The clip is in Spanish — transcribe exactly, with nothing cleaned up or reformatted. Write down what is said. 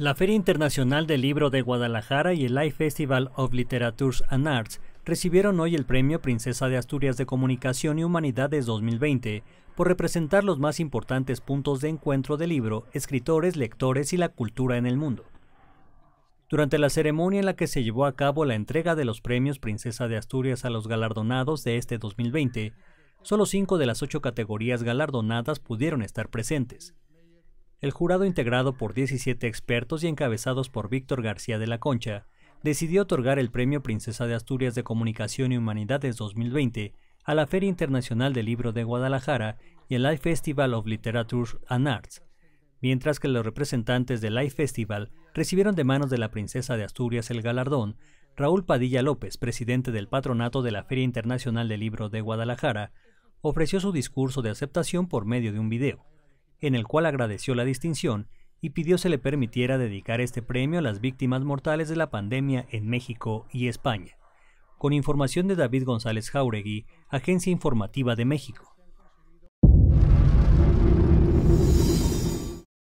La Feria Internacional del Libro de Guadalajara y el Hay Festival of Literatures and Arts recibieron hoy el Premio Princesa de Asturias de Comunicación y Humanidades dos mil veinte por representar los más importantes puntos de encuentro del libro, escritores, lectores y la cultura en el mundo. Durante la ceremonia en la que se llevó a cabo la entrega de los premios Princesa de Asturias a los galardonados de este dos mil veinte, solo cinco de las ocho categorías galardonadas pudieron estar presentes. El jurado, integrado por diecisiete expertos y encabezados por Víctor García de la Concha, decidió otorgar el Premio Princesa de Asturias de Comunicación y Humanidades dos mil veinte a la Feria Internacional del Libro de Guadalajara y el Hay Festival of Literature and Arts, mientras que los representantes del Hay Festival recibieron de manos de la Princesa de Asturias el galardón. Raúl Padilla López, presidente del patronato de la Feria Internacional del Libro de Guadalajara, ofreció su discurso de aceptación por medio de un video, en el cual agradeció la distinción y pidió se le permitiera dedicar este premio a las víctimas mortales de la pandemia en México y España. Con información de David González Jáuregui, Agencia Informativa de México.